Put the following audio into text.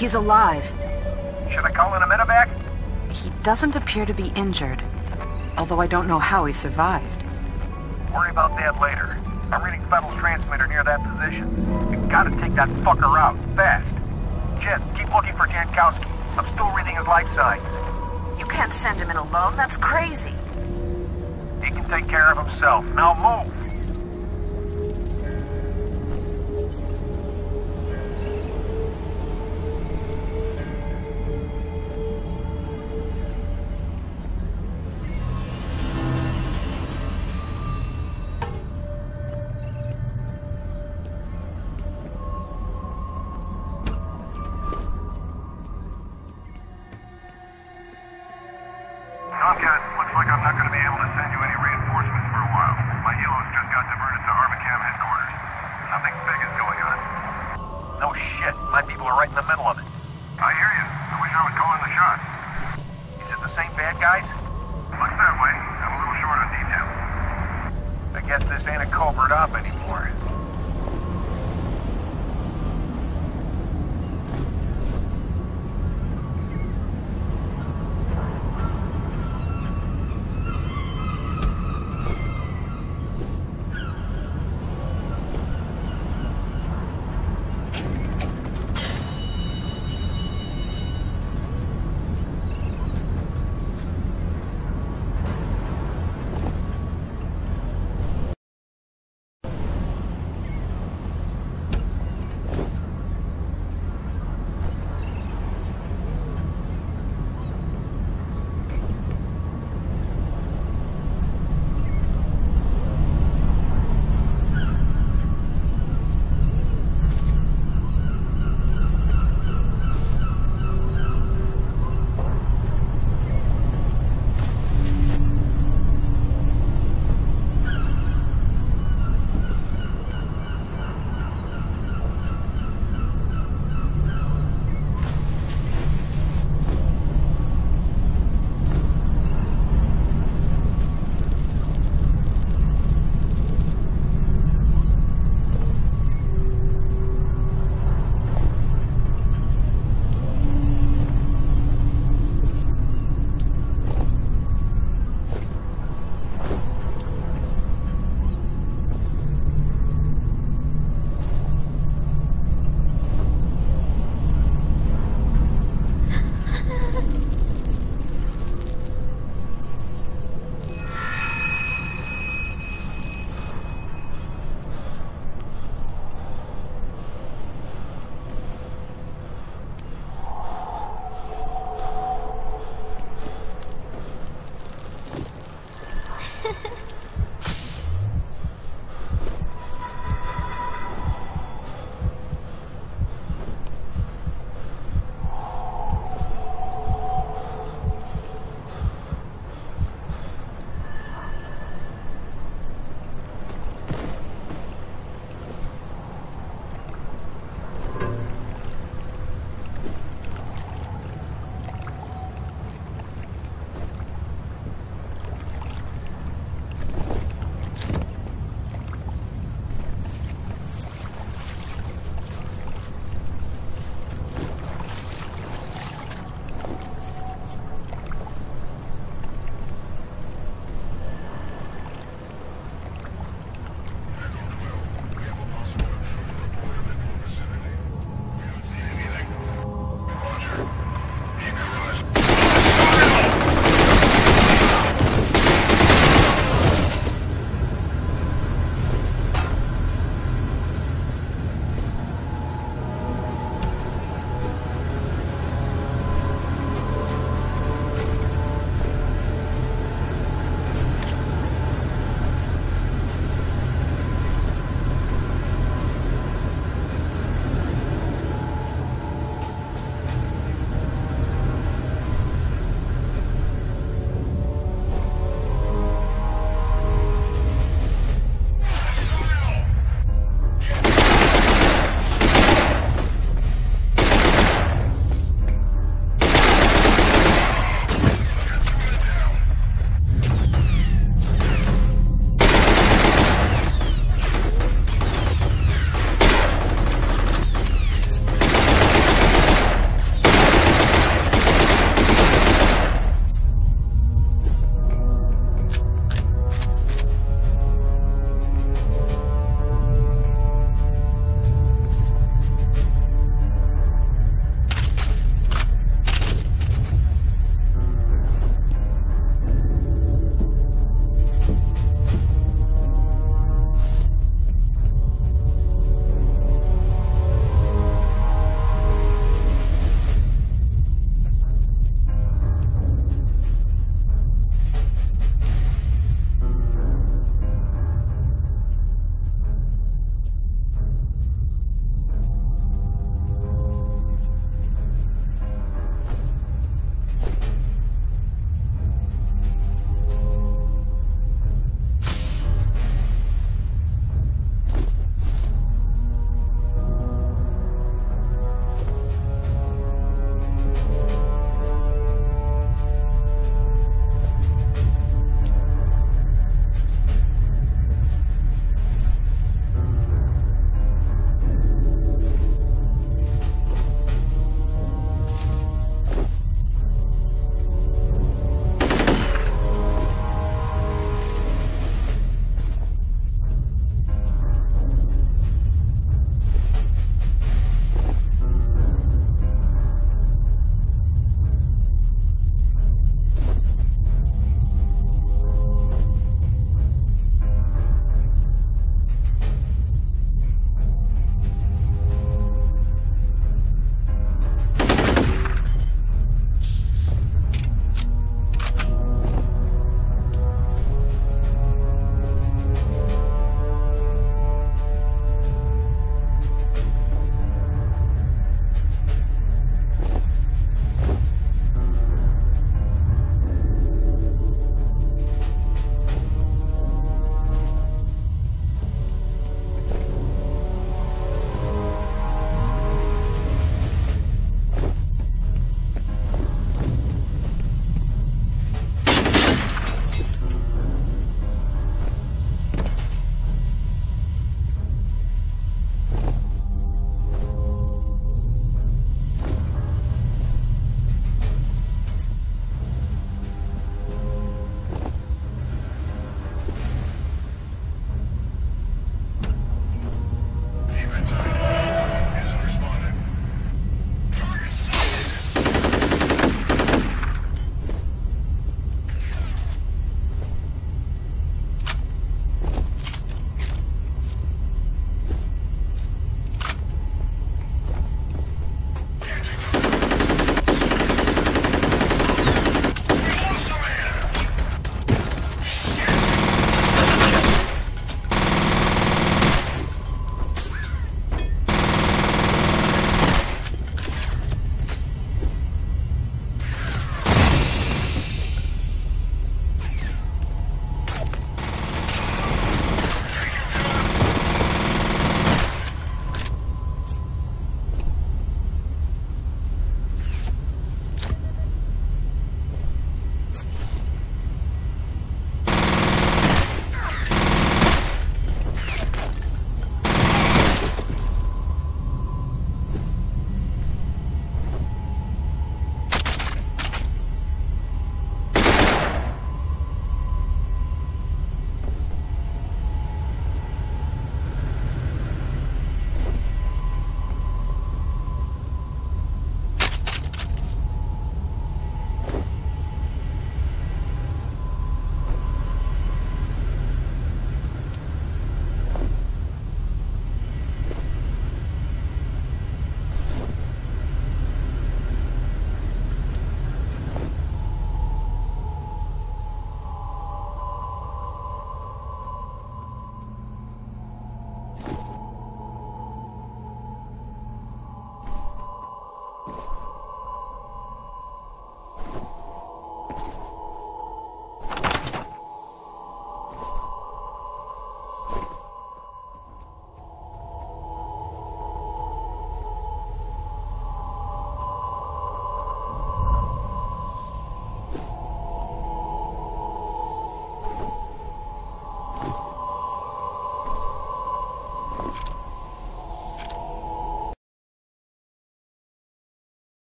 He's alive. Should I call in a medevac? He doesn't appear to be injured. Although I don't know how he survived. Worry about that later. I'm reading Fettel's transmitter near that position. We've got to take that fucker out, fast. Jed, keep looking for Jankowski. I'm still reading his life signs. You can't send him in alone, that's crazy. He can take care of himself. Now move! Tomcat, looks like I'm not going to be able to send you any reinforcements for a while. My helos just got diverted to Armacam headquarters. Nothing big is going on. No shit, my people are right in the middle of it. I hear you. I wish I was calling the shots. Is it the same bad guys? Looks that way. I'm a little short on detail. I guess this ain't a covert op anymore.